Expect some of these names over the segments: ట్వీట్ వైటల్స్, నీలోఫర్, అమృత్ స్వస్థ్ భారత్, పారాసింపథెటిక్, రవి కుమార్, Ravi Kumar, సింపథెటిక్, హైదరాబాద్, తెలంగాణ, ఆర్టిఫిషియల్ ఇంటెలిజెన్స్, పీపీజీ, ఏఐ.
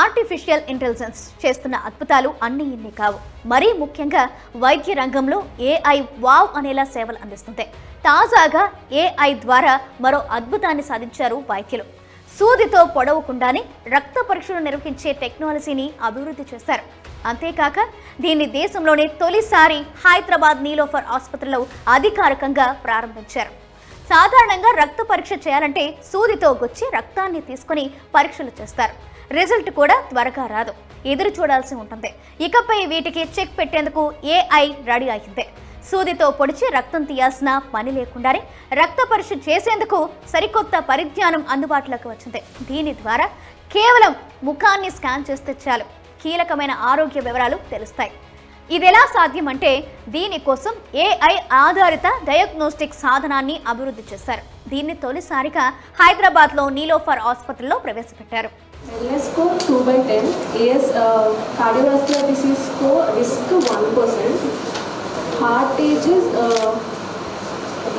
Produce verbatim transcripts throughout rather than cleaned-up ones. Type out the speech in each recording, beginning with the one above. ఆర్టిఫిషియల్ ఇంటెలిజెన్స్ చేస్తున్న అద్భుతాలు అన్నీ ఇన్ని కావు. మరీ ముఖ్యంగా వైద్య రంగంలో ఏఐ వావ్ అనేలా సేవలు అందిస్తుంది. తాజాగా ఏఐ ద్వారా మరో అద్భుతాన్ని సాధించారు వైద్యులు. సూదితో పొడవకుండానే రక్త పరీక్షలు నిర్వహించే టెక్నాలజీని అభివృద్ధి చేశారు. అంతేకాక దీన్ని దేశంలోనే తొలిసారి హైదరాబాద్ నీలోఫర్ ఆసుపత్రిలో అధికారికంగా ప్రారంభించారు. సాధారణంగా రక్త పరీక్ష చేయాలంటే సూదితో గుచ్చి రక్తాన్ని తీసుకుని పరీక్షలు చేస్తారు. రిజల్ట్ కూడా త్వరగా రాదు, ఎదురు చూడాల్సి ఉంటుంది. ఇకపై వీటికి చెక్ పెట్టేందుకు ఏఐ రెడీ అయింది. సూదితో పొడిచి రక్తం తీయాల్సిన పని లేకుండానే రక్త పరీక్ష చేసేందుకు సరికొత్త పరిజ్ఞానం అందుబాటులోకి వచ్చింది. దీని ద్వారా కేవలం ముఖాన్ని స్కాన్ చేస్తే చాలు కీలకమైన ఆరోగ్య వివరాలు తెలుస్తాయి. ఇదెలా సాధ్యమంటే దీనికోసం ఏఐ ఆధారిత డయాగ్నోస్టిక్ సాధనాన్ని అభివృద్ధి చేశారు. దీన్ని తొలిసారిగా హైదరాబాద్లో నీలోఫర్ ఆసుపత్రిలో ప్రవేశపెట్టారు. एलएस को two by ten AS cardiovascular disease को risk one percent heart age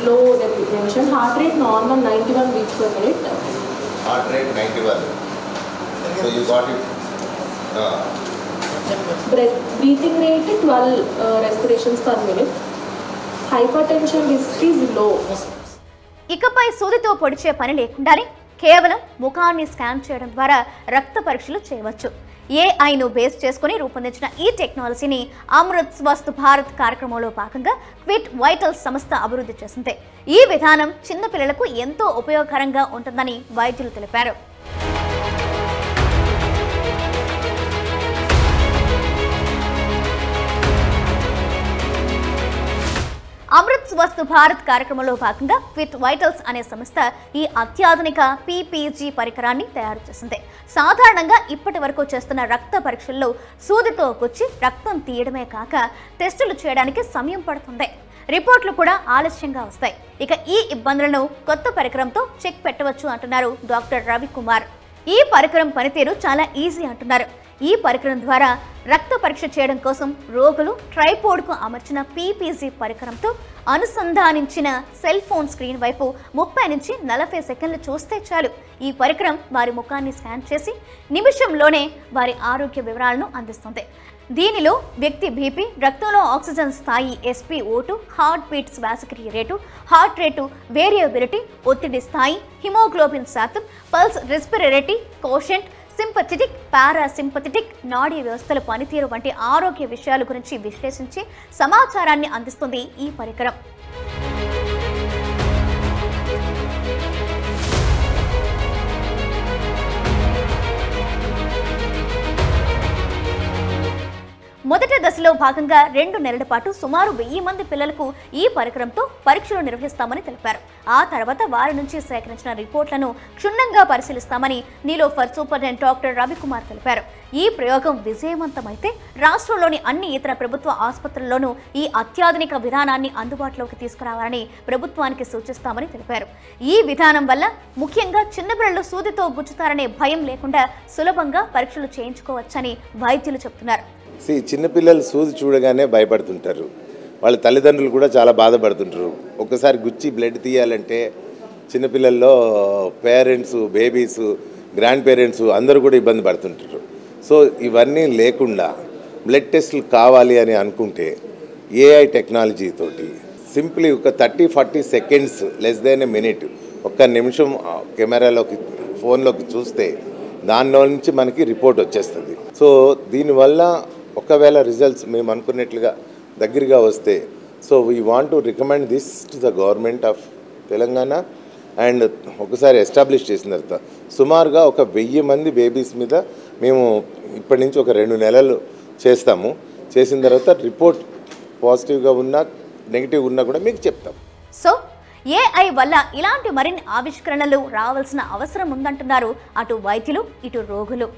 low definition heart rate normal ninety one beats per minute heart rate ninety one so you got it breathing rate twelve respirations per minute hypertension risk is low इकपై సూదితో పొడిచే పని లేకుండానే కేవలం ముఖాన్ని scan చేయడం ద్వారా రక్త పరీక్షలు చేయవచ్చు. ఏఐను బేస్ చేసుకుని రూపొందించిన ఈ టెక్నాలజీని అమృత్ స్వస్థ్ భారత్ కార్యక్రమంలో భాగంగా ట్వీట్ వైటల్స్ సంస్థ అభివృద్ధి చేసింది. ఈ విధానం చిన్నపిల్లలకు ఎంతో ఉపయోగకరంగా ఉంటుందని వైద్యులు తెలిపారు. అమృత్ స్వస్థ్ భారత్ కార్యక్రమంలో భాగంగా ట్వీట్ వైటల్స్ అనే సంస్థ ఈ అత్యాధునిక పీపీజీ పరికరాన్ని తయారు చేసింది. సాధారణంగా ఇప్పటి వరకు చేస్తున్న రక్త పరీక్షల్లో సూదితో గుచ్చి రక్తం తీయడమే కాక టెస్టులు చేయడానికి సమయం పడుతుంది, రిపోర్ట్లు కూడా ఆలస్యంగా వస్తాయి. ఇక ఈ ఇబ్బందులను కొత్త పరికరంతో చెక్ పెట్టవచ్చు అంటున్నారు డాక్టర్ రవి కుమార్. ఈ పరికరం పనితీరు చాలా ఈజీ అంటున్నారు. ఈ పరికరం ద్వారా రక్త పరీక్ష చేయడం కోసం రోగులు ట్రైపోడ్కు అమర్చిన పీపీజీ పరికరంతో అనుసంధానించిన సెల్ ఫోన్ స్క్రీన్ వైపు ముప్పై నుంచి నలభై సెకండ్లు చూస్తే చాలు ఈ పరికరం వారి ముఖాన్ని స్కాన్ చేసి నిమిషంలోనే వారి ఆరోగ్య వివరాలను అందిస్తుంది. దీనిలో వ్యక్తి బీపీ, రక్తంలో ఆక్సిజన్ స్థాయి, ఎస్పీ ఓటు, హార్ట్ బీట్, శ్వాసక్రియ రేటు, హార్ట్ రేటు వేరియబిలిటీ, ఒత్తిడి స్థాయి, హిమోగ్లోబిన్ శాతం, pulse respiratory quotient, సింపథెటిక్, పారాసింపథెటిక్, నాడీ వ్యవస్థల పనితీరు వంటి ఆరోగ్య విషయాల గురించి విశ్లేషించి సమాచారాన్ని అందిస్తుంది ఈ పరికరం. మొదటి దశలో భాగంగా రెండు నెలల పాటు సుమారు వెయ్యి మంది పిల్లలకు ఈ పరికరంతో పరీక్షలు నిర్వహిస్తామని తెలిపారు. ఆ తర్వాత వారి నుంచి సేకరించిన రిపోర్ట్లను క్షుణ్ణంగా పరిశీలిస్తామని నీలోఫర్ సూపరింటెండెంట్ డాక్టర్ రవికుమార్ తెలిపారు. ఈ ప్రయోగం విజయవంతమైతే రాష్ట్రంలోని అన్ని ఇతర ప్రభుత్వ ఆసుపత్రుల్లోనూ ఈ అత్యాధునిక విధానాన్ని అందుబాటులోకి తీసుకురావాలని ప్రభుత్వానికి సూచిస్తామని తెలిపారు. ఈ విధానం వల్ల ముఖ్యంగా చిన్నపిల్లలు సూదితో గుచ్చుతారనే భయం లేకుండా సులభంగా పరీక్షలు చేయించుకోవచ్చని వైద్యులు చెబుతున్నారు. సి చిన్నపిల్లలు సూది చూడగానే భయపడుతుంటారు, వాళ్ళ తల్లిదండ్రులు కూడా చాలా బాధపడుతుంటారు. ఒక్కసారి గుచ్చి బ్లడ్ తీయాలంటే చిన్నపిల్లల్లో పేరెంట్స్, బేబీస్, గ్రాండ్ పేరెంట్స్ అందరూ కూడా ఇబ్బంది పడుతుంటారు. సో ఇవన్నీ లేకుండా బ్లడ్ టెస్టులు కావాలి అని అనుకుంటే ఏఐ టెక్నాలజీ తోటి సింప్లీ ఒక thirty forty seconds less than a minute ఒక్క నిమిషం కెమెరాలోకి ఫోన్లోకి చూస్తే దానిలో నుంచి మనకి రిపోర్ట్ వచ్చేస్తుంది. సో దీనివల్ల ఒకవేళ రిజల్ట్స్ మేము అనుకున్నట్లుగా దగ్గరగా వస్తే so we want to recommend this to the government of తెలంగాణ. And ఒకసారి ఎస్టాబ్లిష్ చేసిన తర్వాత సుమారుగా ఒక వెయ్యి మంది బేబీస్ మీద మేము ఇప్పటి నుంచి ఒక రెండు నెలలు చేస్తాము. చేసిన తర్వాత రిపోర్ట్ పాజిటివ్గా ఉన్నా నెగిటివ్ ఉన్నా కూడా మీకు చెప్తాం. సో ఏఐ వల్ల ఇలాంటి మరిన్ని ఆవిష్కరణలు రావాల్సిన అవసరం ఉందంటున్నారు అటు వైద్యులు ఇటు రోగులు.